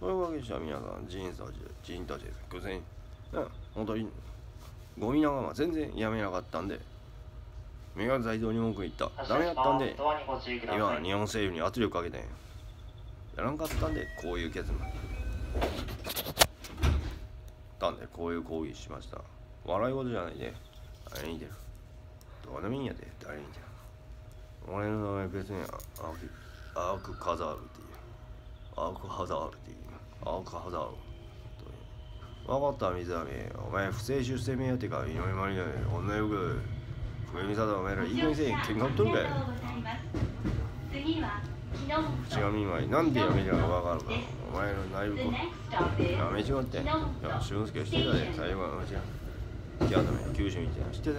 そういうわけでした。皆さん人たちです。偶然本当にゴミ仲間全然やめなかったんで、メガ財団に文句言ったダメだったんで、今は日本政府に圧力かけてやらんかったんで、こういう結論たんで、こういう抗議しました。笑い事じゃないで、誰に出るどうでもいいんやで、誰に出る。俺の名前別にアークカザールっていう、アークハザールっていう、アークハザールという。わかった水波、お前不正出世名やってか、井上まりだね、女よく冬美沙だ、お前らいい加減せえ、喧嘩っとるかい。口が見舞い、なんでやめりゃわかるか、お前の内部子やめちまって。いや、俊介してたで、最後はうちが手頭に九州みたいな知ってたよ。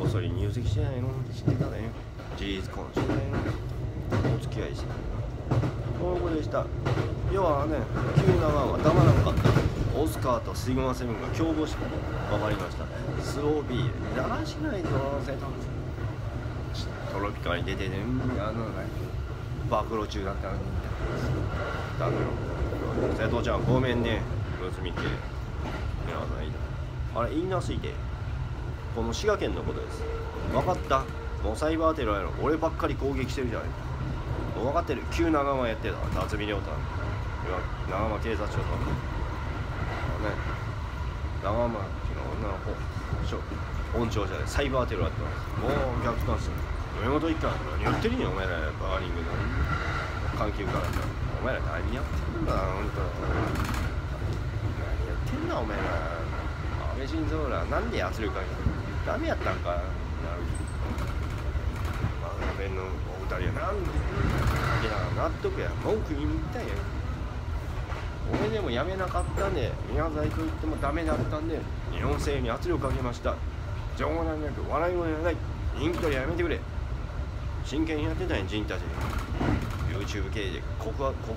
こっそり入籍してないの知ってたね。事実婚してないの、お付き合いしてないの。こういうことでした。要はね、97は黙らなかった。オスカーとシグマセブンが競合してたの分かりました。スロービールだらしないと忘れたんです。トロピカに出てね、暴露中だったのにだめよ。瀬戸ちゃんごめんね、娘って皆さんいたあれ言いなすいて、この滋賀県のことです。分かった、もうサイバーテロやろ、俺ばっかり攻撃してるじゃないか。分かってる、旧長間やってた辰巳亮太、長間警察署とかね、長間の女の子本庁舎でサイバーテロやってます。もう逆観する上本一家なんて何やってるんや、お前らバーニングの関係から、お前ら何やってんだ、本当何やってんだお前ら。安倍晋三らなんで圧力かけたの、ダメやったんかなる。まあ、弁のお二人はなんでいや納得や、文句言いに行ったんや。俺でもやめなかったんで、宮崎と言ってもダメだったんで、日本政府に圧力かけました。冗談なく笑い声がない、人気取りやめてくれ。真剣にやってたんや、人たち YouTube 経営で告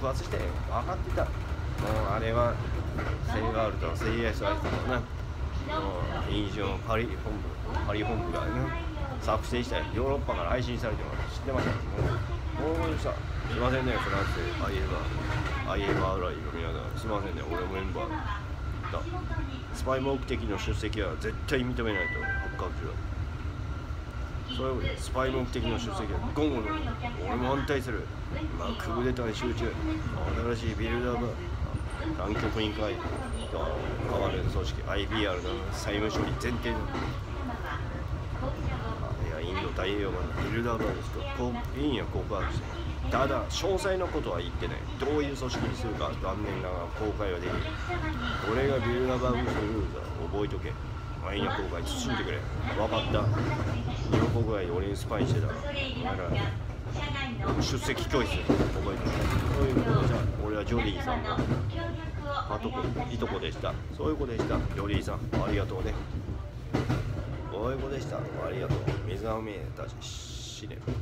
発して分かってた。もうあれはセイガールとセイエースアイスだな。印象のパリ本部がね作成したり、ヨーロッパから配信されてます。知ってました。もうしたすいませんね、フランスで IFR ライブ皆さん、すいませんね、俺もメンバーだ。スパイ目的の出席は絶対認めないと発覚する。そういうことで、スパイ目的の出席は言語の俺も反対する。まあ、クーデターに集中、新しいビルダーが南極委員会と変わる組織 IBR の債務処理前提の、いやインド太平洋版のビルダーバーですと委員は告白して、ただ詳細のことは言ってない。どういう組織にするか残念ながら公開はできない。これがビルダーバーのルールだ、覚えとけ。マイナ公開慎んでくれ。分かった、日本国外で俺にスパイしてたらお前ら出席教室覚えてる。そういうことじゃ、俺はジョリーさんのいとこでした。そういうことでした。ジョリーさん、ありがとうね。そういうことでした。ありがとう。水は見えたし、死ねる。